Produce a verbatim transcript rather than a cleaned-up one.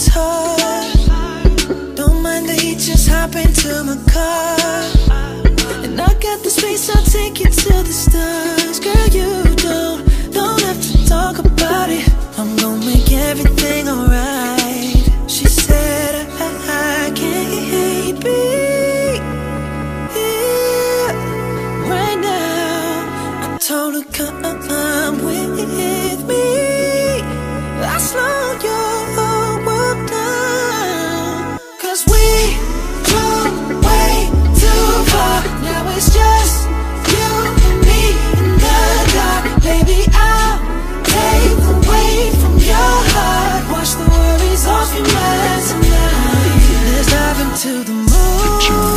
it's hard. Don't mind the heat, just hop into my car. And I got the space, I'll take you to the stars. Girl, you don't, don't have to talk about it. I'm gonna make everything alright. She said I, I can't be here right now. I told her come with me. I slow your world down, cause we drove way too far. Now it's just you and me in the dark. Baby, I'll take the weight from your heart. Wash the worries off your mind tonight. Let's dive into the moon.